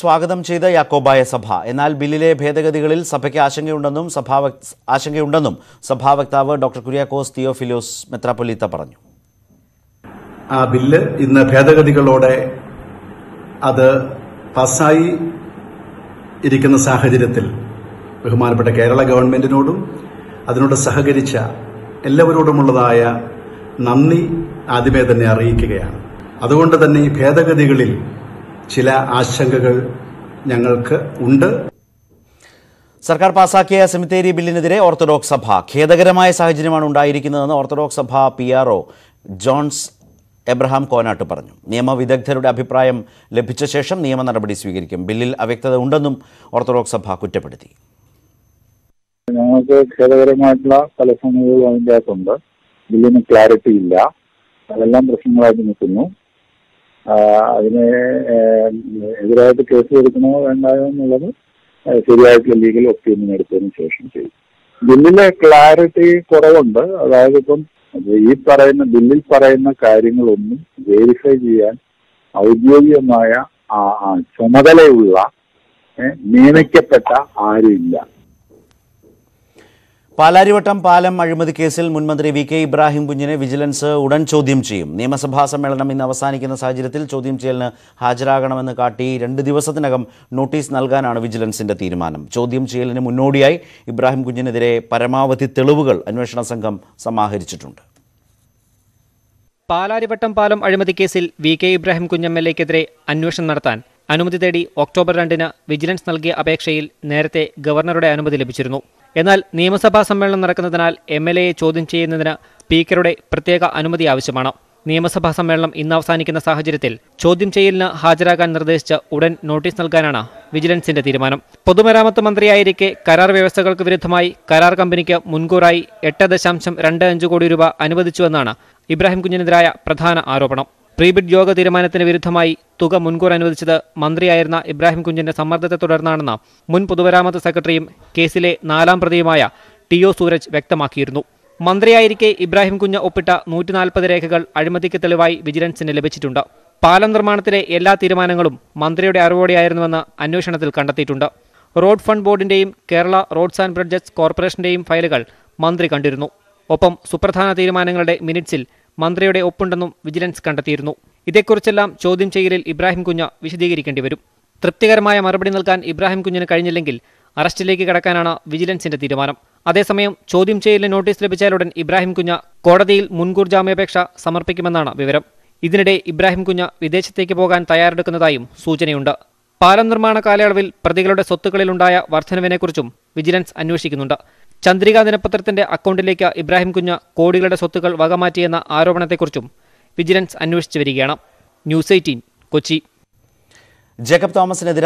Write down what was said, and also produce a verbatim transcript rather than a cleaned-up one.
സ്വാഗതം ചെയ്ത യാക്കോബായ സഭ എന്നാൽ ബില്ലിലെ ഭേദഗതികളിൽ സഭയ്ക്ക് ആശങ്കയുണ്ടെന്നും സഭാ ആശങ്കയുണ്ടെന്നും സഭാ വക്താവ് ഡോക്ടർ കുര്യാക്കോസ് തിയോഫിലോസ് മെത്രാപ്പൊലീത്ത പറഞ്ഞു. ആ ബില്ല് ഇന്ന് ഭേദഗതികളോടെ അത് പാസ്സായി ഇരിക്കുന്ന സാഹചര്യത്തിൽ ബഹുമാനപ്പെട്ട കേരള ഗവൺമെന്റിനോടും അതിനോട് സഹകരിച്ച എല്ലാവരോടുമുള്ളതായ നന്ദി ആദ്യമേ തന്നെ അറിയിക്കുകയാണ്. അതുകൊണ്ട് തന്നെ ഈ ഭേദഗതികളിൽ ചില ആശങ്കകൾ ഞങ്ങൾക്ക് ഉണ്ട്. സർക്കാർ പാസാക്കിയ സെമിത്തേരി ബില്ലിനെതിരെ ഓർത്തഡോക്സ് സഭ ഖേദകരമായ സാഹചര്യമാണ് ഉണ്ടായിരിക്കുന്നതെന്ന് ഓർത്തഡോക്സ് സഭ P R O Johns Abraham Konattu പറഞ്ഞു. നിയമവിദഗ്ധരുടെ അഭിപ്രായം ലഭിച്ച ശേഷം നിയമ നടപടി സ്വീകരിക്കും. ബില്ലിൽ അവ്യക്തത ഉണ്ടെന്നും ഓർത്തഡോക്സ് സഭ കുറ്റപ്പെടുത്തി. ഞങ്ങൾക്ക് ഖേദകരമായിട്ടുള്ള പല സംഗതികളും അതിൻ്റെ അകത്തുണ്ട്. ബില്ലിന് ക്ലാരിറ്റി ഇല്ല. അതെല്ലാം പ്രശ്നങ്ങളായിട്ട് നിൽക്കുന്നു. അതിന് എതിരായിട്ട് കേസ് എടുക്കണോ വേണ്ടായോ എന്നുള്ളത് ശരിയായിട്ടുള്ള ലീഗൽ ഒപ്പീനിയൻ എടുത്തതിന് ശേഷം ചെയ്യും. ബില്ലിലെ ക്ലാരിറ്റി കുറവുണ്ട്. അതായത് ഇപ്പം ഈ പറയുന്ന ബില്ലിൽ പറയുന്ന കാര്യങ്ങളൊന്നും വെരിഫൈ ചെയ്യാൻ ഔദ്യോഗികമായ ചുമതലയുള്ള നിയമിക്കപ്പെട്ട ആരുമില്ല. പാലാരിവട്ടം പാലം അഴിമതി കേസിൽ മുൻമന്ത്രി വി കെ ഇബ്രാഹിം കുഞ്ഞിനെ വിജിലൻസ് ഉടൻ ചോദ്യം ചെയ്യും. നിയമസഭാ സമ്മേളനം ഇന്ന് അവസാനിക്കുന്ന സാഹചര്യത്തിൽ ചോദ്യം ചെയ്യലിന് ഹാജരാകണമെന്ന് കാട്ടി രണ്ട് ദിവസത്തിനകം നോട്ടീസ് നൽകാനാണ് വിജിലൻസിന്റെ തീരുമാനം. ചോദ്യം ചെയ്യലിന് മുന്നോടിയായി ഇബ്രാഹിം കുഞ്ഞിനെതിരെ പരമാവധി തെളിവുകൾ അന്വേഷണ സംഘം സമാഹരിച്ചിട്ടുണ്ട്. പാലാരിവട്ടം പാലം അഴിമതി കേസിൽ വി കെ ഇബ്രാഹിം കുഞ്ഞ് എം എൽ എക്കെതിരെ അന്വേഷണം നടത്താൻ അനുമതി തേടി ഒക്ടോബർ രണ്ടിന് വിജിലൻസ് നൽകിയ അപേക്ഷയിൽ നേരത്തെ ഗവർണറുടെ അനുമതി ലഭിച്ചിരുന്നു. എന്നാൽ നിയമസഭാ സമ്മേളനം നടക്കുന്നതിനാൽ എം എൽ എയെ ചോദ്യം ചെയ്യുന്നതിന് സ്പീക്കറുടെ പ്രത്യേക അനുമതി ആവശ്യമാണ്. നിയമസഭാ സമ്മേളനം ഇന്ന് അവസാനിക്കുന്ന സാഹചര്യത്തിൽ ചോദ്യം ചെയ്യലിന് ഹാജരാകാൻ നിർദ്ദേശിച്ച് ഉടൻ നോട്ടീസ് നൽകാനാണ് വിജിലൻസിന്റെ തീരുമാനം. പൊതുമരാമത്ത് മന്ത്രിയായിരിക്കെ കരാർ വ്യവസ്ഥകൾക്ക് വിരുദ്ധമായി കരാർ കമ്പനിക്ക് മുൻകൂറായി എട്ട് ദശാംശം രണ്ട് അഞ്ച് കോടി രൂപ അനുവദിച്ചുവെന്നാണ് ഇബ്രാഹിം കുഞ്ഞിനെതിരായ പ്രധാന ആരോപണം. പ്രീബിഡ് യോഗ തീരുമാനത്തിന് വിരുദ്ധമായി തുക മുൻകൂർ അനുവദിച്ചത് മന്ത്രിയായിരുന്ന ഇബ്രാഹിം കുഞ്ഞിന്റെ സമ്മർദ്ദത്തെ തുടർന്നാണെന്ന് മുൻ പൊതുമരാമത്ത് സെക്രട്ടറിയും കേസിലെ നാലാം പ്രതിയുമായ ടി ഒ സൂരജ് വ്യക്തമാക്കിയിരുന്നു. മന്ത്രിയായിരിക്കെ ഇബ്രാഹിം കുഞ്ഞ് ഒപ്പിട്ട നൂറ്റി നാൽപ്പത് രേഖകൾ അഴിമതിക്ക് തെളിവായി വിജിലൻസിന് ലഭിച്ചിട്ടുണ്ട്. പാലം നിർമ്മാണത്തിലെ എല്ലാ തീരുമാനങ്ങളും മന്ത്രിയുടെ അറിവോടെയായിരുന്നുവെന്ന് അന്വേഷണത്തിൽ കണ്ടെത്തിയിട്ടുണ്ട്. റോഡ് ഫണ്ട് ബോർഡിന്റെയും കേരള റോഡ്സ് ആൻഡ് ബ്രിഡ്ജസ് കോർപ്പറേഷന്റെയും ഫയലുകൾ മന്ത്രി കണ്ടിരുന്നു. ഒപ്പം സുപ്രധാന തീരുമാനങ്ങളുടെ മിനിറ്റ്സിൽ മന്ത്രിയുടെ ഒപ്പുണ്ടെന്നും വിജിലൻസ് കണ്ടെത്തിയിരുന്നു. ഇതേക്കുറിച്ചെല്ലാം ചോദ്യം ചെയ്യലിൽ ഇബ്രാഹിം കുഞ്ഞ് വിശദീകരിക്കേണ്ടി വരും. തൃപ്തികരമായ മറുപടി നൽകാൻ ഇബ്രാഹിം കുഞ്ഞിന് കഴിഞ്ഞില്ലെങ്കിൽ അറസ്റ്റിലേക്ക് കടക്കാനാണ് വിജിലൻസിന്റെ തീരുമാനം. അതേസമയം ചോദ്യം ചെയ്യലിന് നോട്ടീസ് ലഭിച്ചാലുടൻ ഇബ്രാഹിം കുഞ്ഞ് കോടതിയിൽ മുൻകൂർ ജാമ്യാപേക്ഷ സമർപ്പിക്കുമെന്നാണ് വിവരം. ഇതിനിടെ ഇബ്രാഹിം കുഞ്ഞ് വിദേശത്തേക്ക് പോകാൻ തയ്യാറെടുക്കുന്നതായും സൂചനയുണ്ട്. പാലം നിർമ്മാണ കാലയളവിൽ പ്രതികളുടെ സ്വത്തുക്കളിലുണ്ടായ വർധനവിനെക്കുറിച്ചും വിജിലൻസ് അന്വേഷിക്കുന്നുണ്ട്. ചന്ദ്രിക ദിനപത്രത്തിന്റെ അക്കൗണ്ടിലേക്ക് ഇബ്രാഹിം കുഞ്ഞ് കോടികളുടെ സ്വത്തുക്കൾ വകമാറ്റിയെന്ന ആരോപണത്തെക്കുറിച്ചും വിജിലൻസ് അന്വേഷിച്ചു വരികയാണ്. News eighteen Kochi. ജേക്കബ് തോമസിനെതിരെ